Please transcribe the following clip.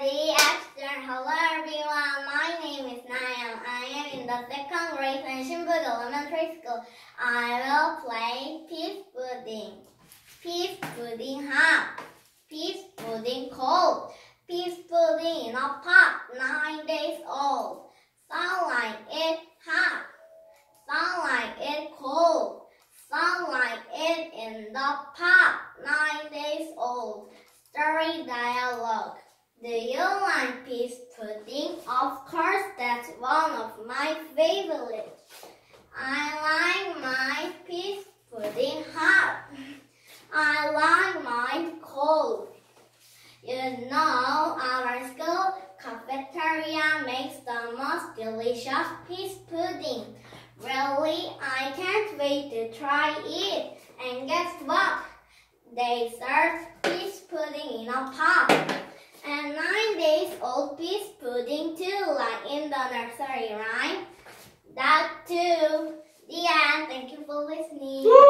Action. Hello everyone, my name is Nayam. I am in the second grade in Shinbuelementary School. I will play peas pudding. Peas pudding hot, peas pudding cold, peas pudding in a pot, 9 days old. Some like it hot, some like it cold, some like it in the pot, 9 days old. Story dialogue. Do you like peas pudding? Of course, that's one of my favorites. I like my peas pudding hot. I like mine cold. You know, our school cafeteria makes the most delicious peas pudding. Really, I can't wait to try it. And guess what? They serve peas pudding in a pot. And 9 days old peas pudding too, like in the nursery rhyme. That too. The end. Thank you for listening.